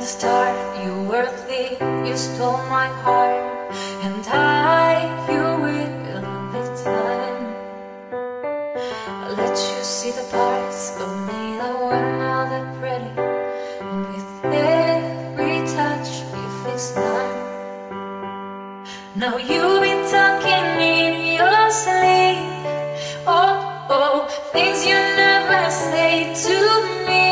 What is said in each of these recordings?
the start, you were thick, you stole my heart, and I knew it all the time. I let you see the parts of me that were not that pretty, and with every touch you fixed mine. Now you've been talking in your sleep, oh, things you never say to me.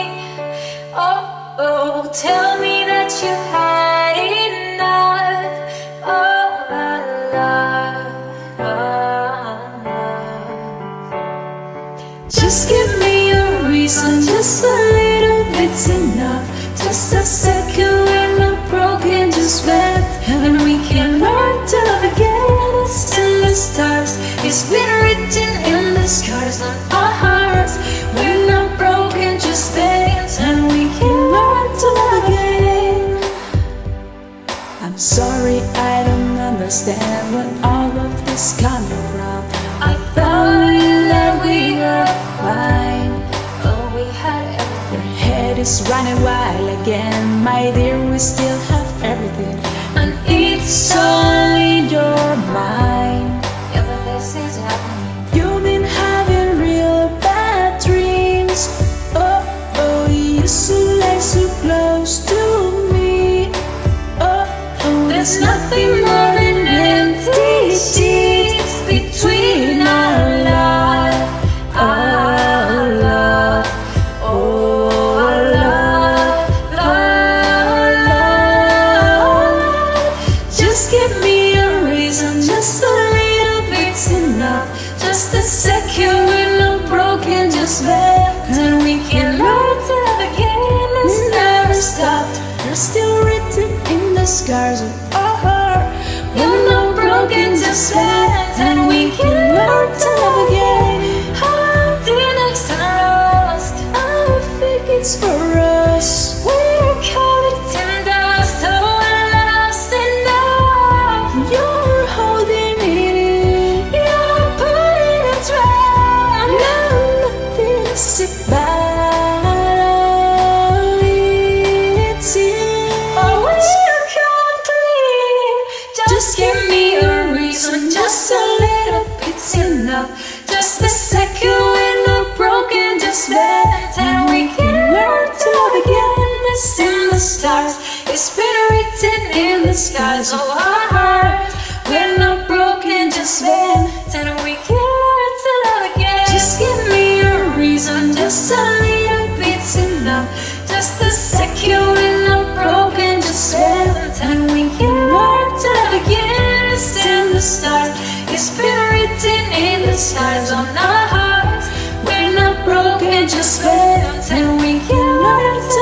Oh, tell me that you had enough of my love. Just give me a reason, just a little bit's enough. Just a second when I'm broken, just wait, and we can light up again. It's in the stars, it's been written in the scars on our hearts. When I'm broken, just dance, and we can. I'm sorry, I don't understand where all of this coming from. I thought that we were fine. Oh, we had everything. Your head is running wild again, my dear, we still have everything. And it's only your mind. Yeah, but this is happening. You've been having real bad dreams. Oh, you still lay so close to me. There's nothing more than empty seats between our love, oh, our love. Just give me a reason, just a little bit's enough. Just a second when I'm broken, just there, and we can light up again. It's never stopped. You're still written in the scars of our heart. When I'm broken, just let, and we can learn to love again. Until next time, I think it's for us. We're covered in dust, oh, we're lost enough. You're holding it, you're putting it down. Now nothing to sit back. Just a little bit's enough. Just a second when I'm broken, just let, and we can learn to love again. It's in the stars, it's been written in the skies of our hearts. When I'm broken, just let, and we can learn to love again. Just give me a reason, just a little bit's enough. Just a second when I'm broken, just let, and we can learn to love again. In the stars, it's been written in the skies on our hearts. We're not broken, just let, and we can learn to